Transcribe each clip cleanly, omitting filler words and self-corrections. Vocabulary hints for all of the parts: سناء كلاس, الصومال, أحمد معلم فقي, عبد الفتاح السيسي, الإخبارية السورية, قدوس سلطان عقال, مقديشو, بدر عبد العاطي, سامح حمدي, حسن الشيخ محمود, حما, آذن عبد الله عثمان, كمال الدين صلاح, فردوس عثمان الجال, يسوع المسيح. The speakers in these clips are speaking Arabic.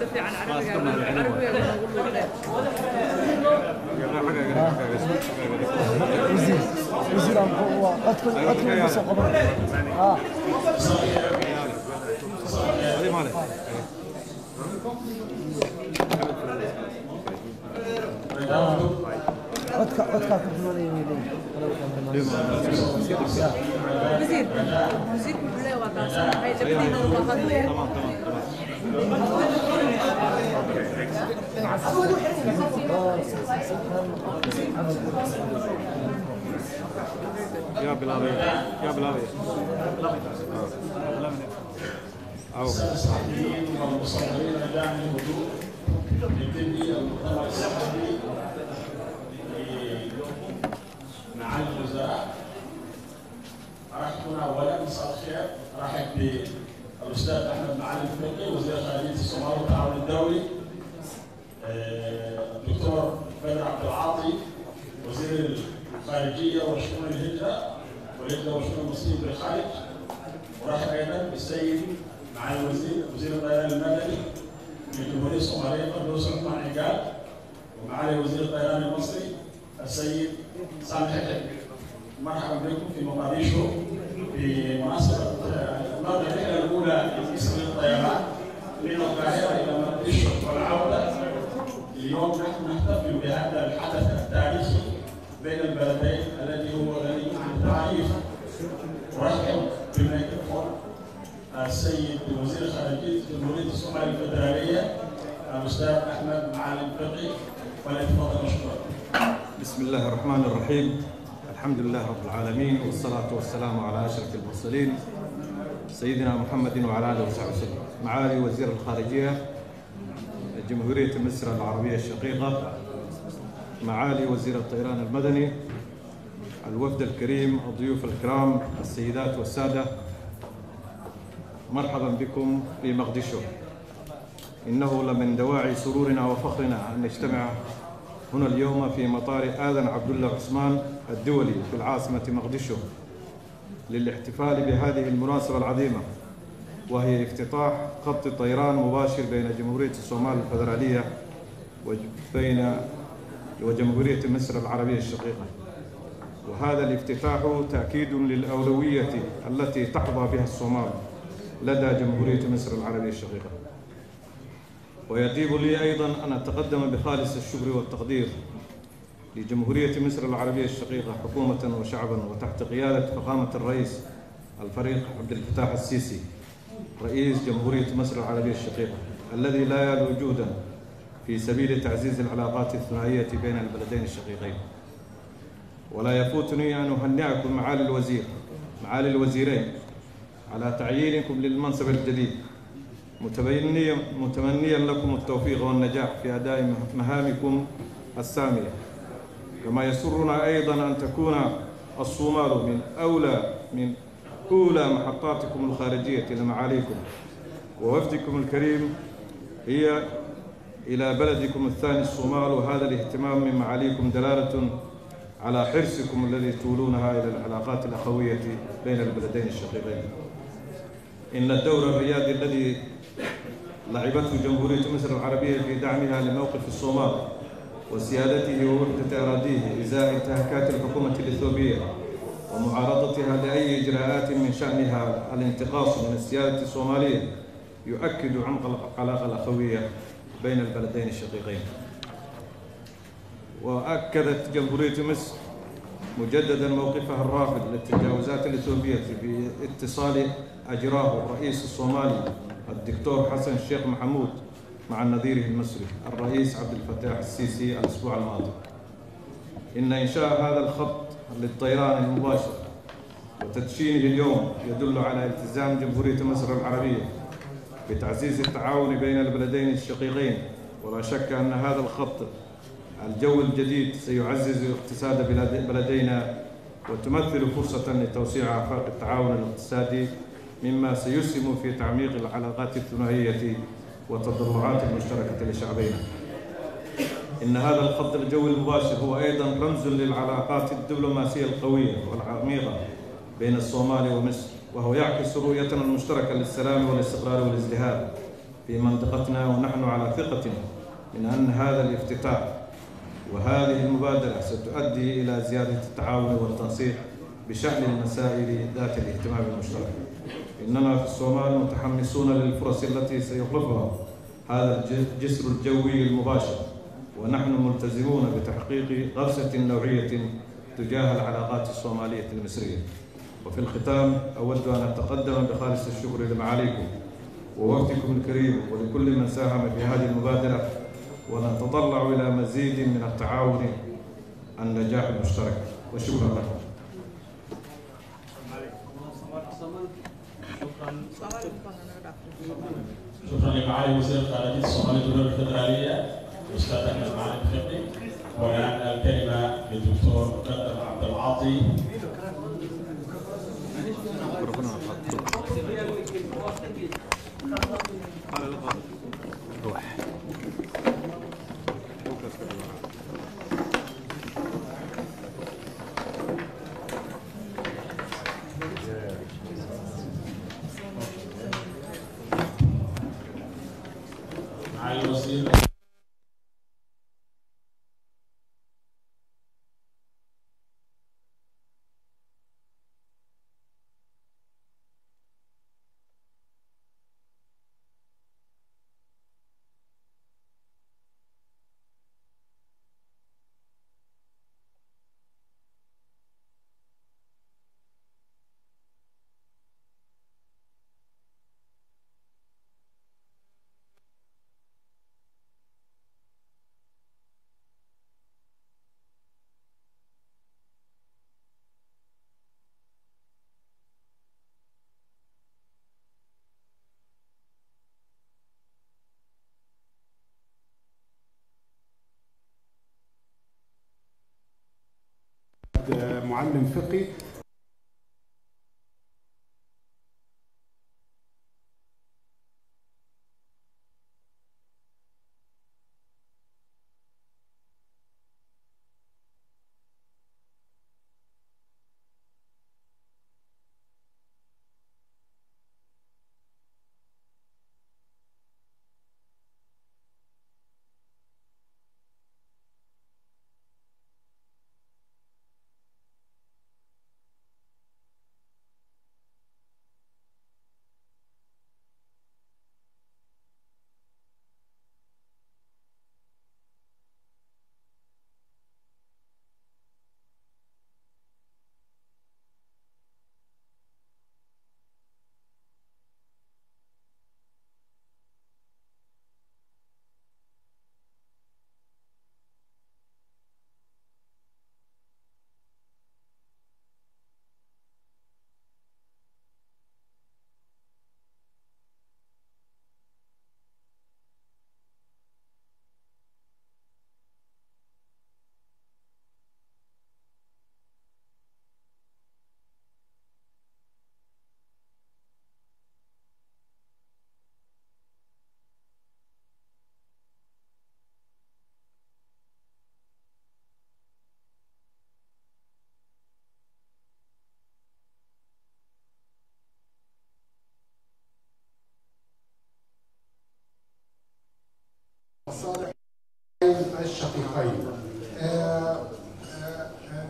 يا بلاوي يا بلاوي أو مع الوزراء أرحبنا أولا مساء الخير. أرحب بالأستاذ أحمد معلم فقي وزير خارجية الصومال والتعاون الدولي، الدكتور بدر عبد العاطي وزير الخارجية وشؤون الهجرة والهجرة وشؤون المسلمين بالخارج، ورحب أيضا بالسيد معالي الوزير وزير الطيران المدني للجمهورية الصومالية قدوس سلطان عقال، ومعالي وزير الطيران المصري السيد سامح حمدي. مرحبا بكم في مقاديشو بمناسبة إطلاق الرحلة الأولى لقسم الطيران من القاهرة إلى مقاديشو والعودة. اليوم نحن نحتفل بهذا الحدث التاريخي بين البلدين الذي هو غني عن التعريف. أرحب بالميكروفون السيد وزير خارجية جمهورية الصومال الفدرالية الأستاذ أحمد معلم فقي، وليتفضل مشكورا. بسم الله الرحمن الرحيم، الحمد لله رب العالمين، والصلاة والسلام على أشرف المرسلين سيدنا محمد وعلى آله وصحبه وسلم. معالي وزير الخارجية جمهورية مصر العربية الشقيقة، معالي وزير الطيران المدني، الوفد الكريم، الضيوف الكرام، السيدات والسادة، مرحبا بكم في مقدشو. إنه لمن دواعي سرورنا وفخرنا أن نجتمع هنا اليوم في مطار آذن عبد الله عثمان الدولي في العاصمة مقدشو للاحتفال بهذه المناسبة العظيمة، وهي افتتاح خط طيران مباشر بين جمهورية الصومال الفدرالية وجمهورية مصر العربية الشقيقة. وهذا الافتتاح تأكيد للأولوية التي تحظى بها الصومال لدى جمهورية مصر العربية الشقيقة. ويجب لي أيضا أن أتقدم بخالص الشكر والتقدير لجمهورية مصر العربية الشقيقة حكومة وشعبا، وتحت قيادة فخامة الرئيس الفريق عبد الفتاح السيسي رئيس جمهورية مصر العربية الشقيقة، الذي لا يزال جهدا في سبيل تعزيز العلاقات الثنائية بين البلدين الشقيقين. ولا يفوتني أن أهنئكم معالي الوزيرين على تعيينكم للمنصب الجديد، متمنيا لكم التوفيق والنجاح في أداء مهامكم السامية. كما يسرنا أيضا أن تكون الصومال من أولى محطاتكم الخارجية لمعاليكم ووفدكم الكريم هي إلى بلدكم الثاني الصومال، وهذا الاهتمام من معاليكم دلالة على حرصكم الذي تولونها إلى العلاقات الأخوية بين البلدين الشقيقين. إن الدور الريادي الذي لعبته جمهورية مصر العربية في دعمها لموقف الصومال وسيادته ووحدة أراضيه إزاء انتهاكات الحكومة الإثيوبية ومعارضتها لأي إجراءات من شأنها الانتقاص من السيادة الصومالية، يؤكد عمق العلاقة الأخوية بين البلدين الشقيقين. وأكدت جمهورية مصر مجددا موقفها الرافض للتجاوزات الإثيوبية باتصال أجراه الرئيس الصومالي الدكتور حسن الشيخ محمود مع نظيره المصري الرئيس عبد الفتاح السيسي الأسبوع الماضي. إن إنشاء هذا الخط للطيران المباشر وتدشينه اليوم يدل على التزام جمهورية مصر العربية بتعزيز التعاون بين البلدين الشقيقين، ولا شك أن هذا الخط الجوي الجديد سيعزز اقتصاد بلدينا وتمثل فرصة لتوسيع آفاق التعاون الاقتصادي، مما سيسهم في تعميق العلاقات الثنائية والتضرعات المشتركة لشعبينا. إن هذا الخط الجوي المباشر هو أيضا رمز للعلاقات الدبلوماسية القوية والعميقة بين الصومال ومصر، وهو يعكس رؤيتنا المشتركة للسلام والاستقرار والازدهار في منطقتنا، ونحن على ثقة من أن هذا الافتتاح وهذه المبادرة ستؤدي إلى زيادة التعاون والتنسيق بشأن المسائل ذات الاهتمام المشترك. إننا في الصومال متحمسون للفرص التي سيخلفها هذا الجسر الجوي المباشر، ونحن ملتزمون بتحقيق غرسة نوعية تجاه العلاقات الصومالية المصرية. وفي الختام أود أن أتقدم بخالص الشكر لمعاليكم ووقتكم الكريم ولكل من ساهم في هذه المبادرة، ونتطلع إلى مزيد من التعاون والنجاح المشترك، وشكرا لكم. شكرا لمعالي وزير الخارجية الصومالية والدول الفدرالية الأستاذ أحمد معلم فقي. والآن الكلمة للدكتور مقدم عبد العاطي. معلم فقي صالح الشقيقين.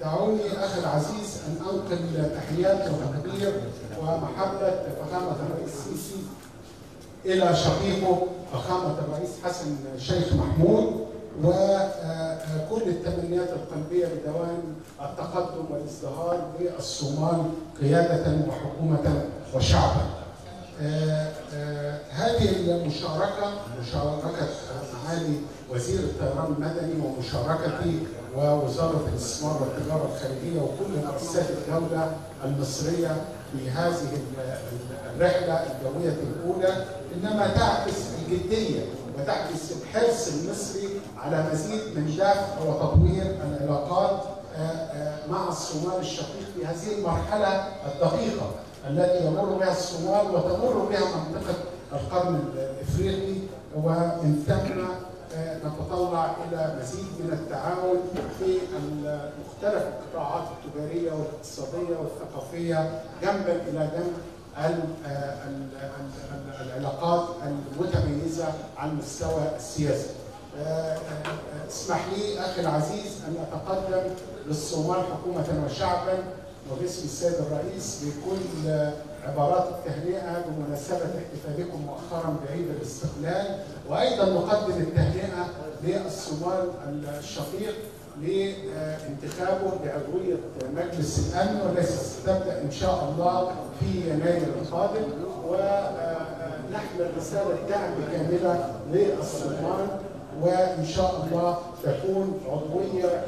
دعوني أخي العزيز أن أنقل تحيات وتقدير ومحبة فخامة الرئيس السيسي إلى شقيقه فخامة الرئيس حسن الشيخ محمود، وكل التمنيات القلبية بدوام التقدم والازدهار للصومال قيادة وحكومة وشعبا. هذه المشاركة مشاركة معالي وزير الطيران المدني ومشاركتي ووزارة الاستثمار والتجارة الخارجية وكل مؤسسات الدولة المصرية في هذه الرحلة الجوية الأولى إنما تعكس الجدية وتعكس الحرص المصري على مزيد من دفع وتطوير العلاقات مع الصومال الشقيق في هذه المرحلة الدقيقة التي يمر بها الصومال وتمر بها منطقة القرن الإفريقي، ومن ثم نتطلع إلى مزيد من التعاون في مختلف القطاعات التجارية والاقتصادية والثقافية جنبا إلى جنب العلاقات المتميزة على المستوى السياسي. اسمح لي أخي العزيز أن أتقدم للصومال حكومة وشعبا وباسم السيد الرئيس بكل عبارات التهنئة بمناسبة احتفالكم مؤخرا بعيد الاستقلال، وأيضا نقدم التهنئة للصومال الشقيق لانتخابه لعضوية مجلس الأمن والتي ستبدأ إن شاء الله في يناير القادم، ونحمل رسالة دعم كاملة للصومال، وإن شاء الله تكون عضوية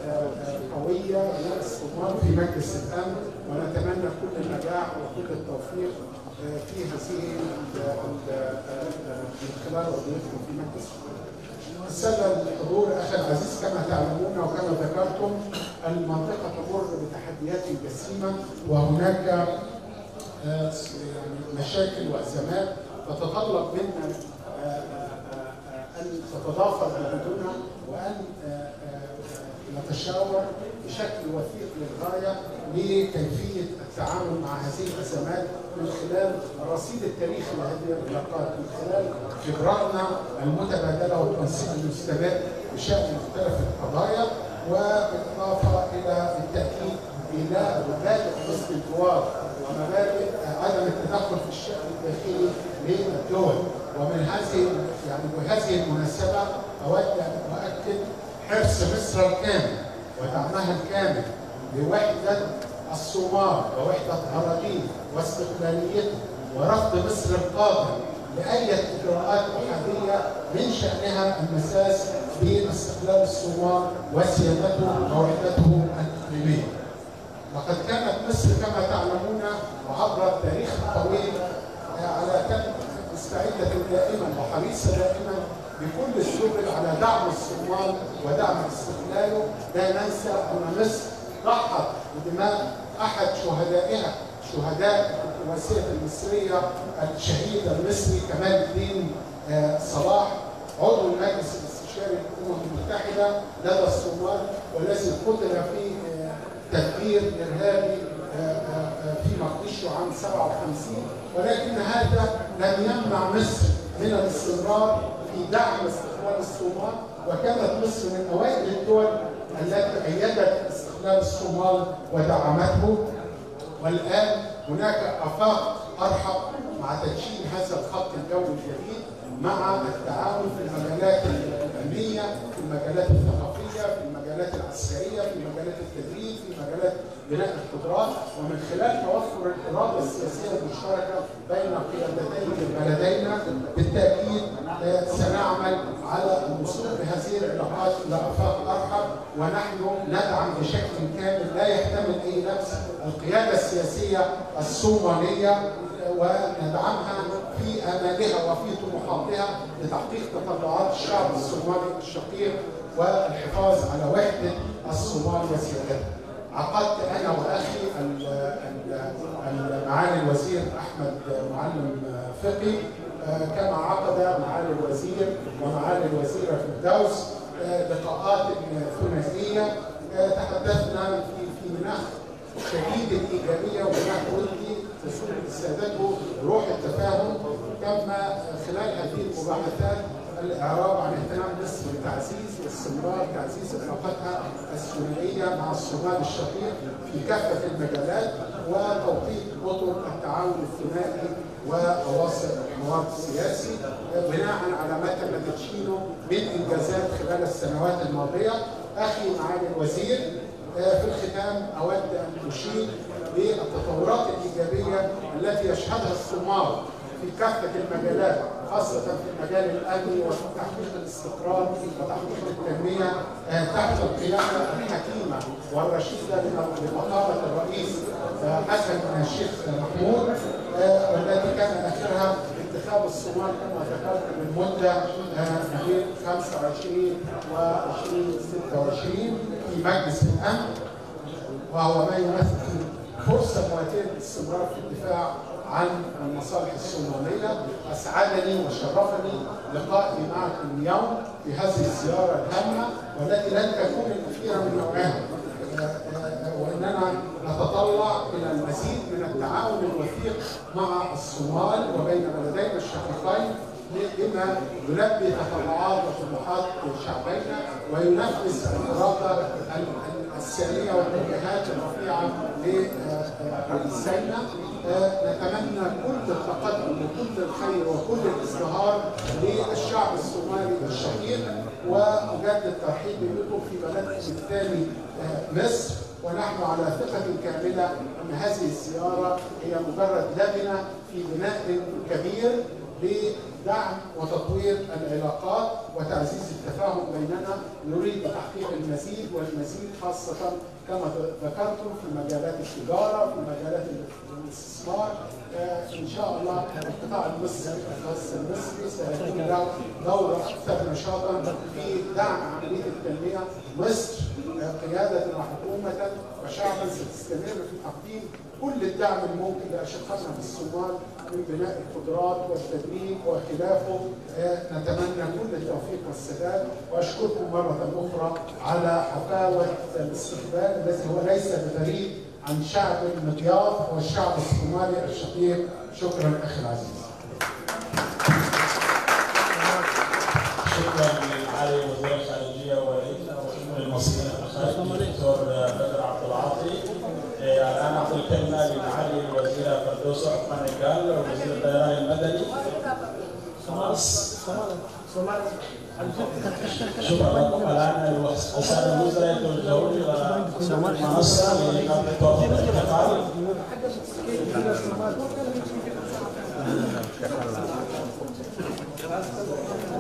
قوية للصومال في مجلس الأمن، ونتمنى كل النجاح وكل التوفيق في هذه من خلال عضويتكم في مجلس الأمن. سلم الحضور اخي العزيز، كما تعلمون وكما ذكرتم المنطقه تمر بتحديات جسيمه، وهناك مشاكل وازمات تتطلب منا ان تتضافر جهودنا وان نتشاور بشكل وثيق للغايه لكيفيه التعامل مع هذه الازمات من خلال الرصيد التاريخي لهذه العلاقات، من خلال خبراتنا المتبادله والتنسيق المستمر بشان مختلف القضايا، وبالاضافه الى التاكيد الى مبادئ حسن الجوار ومبادئ عدم التدخل في الشان الداخلي للدول. ومن هذه المناسبه اود ان اؤكد حرص مصر الكامل ودعمها الكامل لوحده الصومال ووحده اراضيه واستقلاليتها، ورفض مصر القادم لاي اجراءات احاديه من شانها المساس باستقلال الصومال وسيادته ووحدته الاقليميه. لقد كانت مصر كما تعلمون وعبر التاريخ الطويل على مستعده دائما وحريصه دائما بكل السبل على دعم الصومال ودعم استقلاله. لا ننسى ان مصر ضحت بدماء احد شهدائها، شهداء الدبلوماسيه المصريه الشهيد المصري كمال الدين صلاح، عضو المجلس الاستشاري للامم المتحده لدى الصومال، والذي قتل في تدمير ارهابي في مقديشو عام 57، ولكن هذا لم يمنع مصر من الاستمرار في دعم استقلال الصومال، وكانت مصر من اوائل الدول التي ايدت استقلال الصومال ودعمته. والان هناك افاق ارحب مع تدشين هذا الخط الجوي الجديد مع التعاون في المجالات العلميه، في المجالات الثقافيه، في المجالات العسكريه، في مجالات التدريب، في مجالات بناء القدرات، ومن خلال توفر الاراده السياسيه المشتركه بين قيادتين بلدينا. بالتاكيد سنعمل على الوصول بهذه العلاقات الى افاق ارحب، ونحن ندعم بشكل كامل لا يحتمل اي نفس القياده السياسيه الصوماليه، وندعمها في امالها وفي طموحاتها لتحقيق تطلعات الشعب الصومالي الشقيق والحفاظ على وحده الصومال وسيادتها. عقدت انا واخي معالي الوزير احمد معلم فقي، كما عقد معالي الوزير ومعالي الوزيره فردوس لقاءات ثنائيه تحدثنا في مناخ شديد الايجابيه ومناخ ودي تسلط سادته روح التفاهم. تم خلال هذه المباحثات الإعراب عن اهتمام مصر بتعزيز واستمرار تعزيز علاقتها الثنائية مع الصومال الشقيق في كافة المجالات، وتوطيد وطن التعاون الثنائي وأواصر الحوار السياسي بناء على ما تم تدشينه من إنجازات خلال السنوات الماضية. أخي معالي الوزير، في الختام أود أن أشير بالتطورات الإيجابية التي يشهدها الصومال في كافة المجالات، خاصة في المجال الأمني وتحقيق الاستقرار وتحقيق التنمية تحت القيادة الحكيمة والرشيدة لمقامة الرئيس حسن الشيخ محمود، والتي كان آخرها انتخاب الصومال كما ذكرت من مدة بين 25 و2026 في مجلس الأمن، وهو ما يمثل فرصة مواتية للاستمرار في الدفاع عن المصالح الصومالية. أسعدني وشرفني لقائي معكم اليوم في هذه الزيارة الهامة والتي لن تكون الأخيرة من نوعها، وإننا نتطلع إلى المزيد من التعاون الوثيق مع الصومال وبين بلدينا الشقيقين لما يلبي تطلعات وطموحات شعبنا وينفذ الإرادة السريعة والاتجاهات الرفيعة لرئيسنا. نتمنى كل التقدم وكل الخير وكل الازدهار للشعب الصومالي الشقيق، وأجدد ترحيبي بكم في بلدكم الثاني مصر، ونحن على ثقة كاملة أن هذه الزيارة هي مجرد لبنة في بناء كبير لدعم وتطوير العلاقات وتعزيز التفاهم بيننا. نريد تحقيق المزيد والمزيد خاصة كما ذكرتم في مجالات التجارة، في مجالات الاستثمار. إن شاء الله القطاع المصري الخاص المصري سيكون له دورة أكثر نشاطا في دعم عملية التنمية. مصر قيادة وحكومة وشعبا ستستمر في تقديم كل الدعم الممكن لأشقائنا في الصومال من بناء القدرات والتدريب وخلافه. نتمنى كل التوفيق والسداد، واشكركم مرة أخرى على حفاوة الاستقبال الذي هو ليس بغريب عن شعب المضياف والشعب الصومالي الشقيق. شكرا أخي العزيز. شكرا للعالي وزير الخارجية وشؤون المصريين الخارجية الدكتور بدر عبد العاطي. الآن أعطي الكلمة للعالي وزير فردوس عثمان الجال ووزير الطيران المدني. خلاص شكرا. الآن السادة المزرعة تلجؤون إلى منصة لإيقاف الطاقم الانتقال.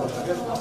أختي أنا كوافيرها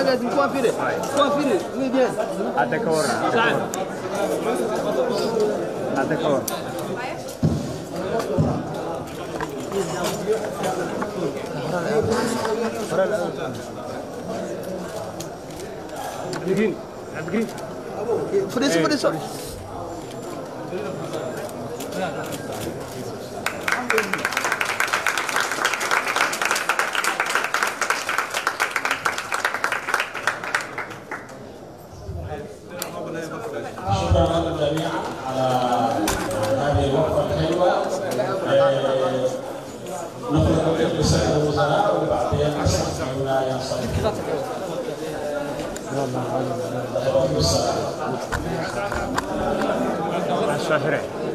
أنا كوافيرها كوافيرها ميديان أتذكر شكرا جميعا على هذه الوقفة الحلوة. نخرج بسائر الوزراء وبعدين يستقبلنا ينصرف.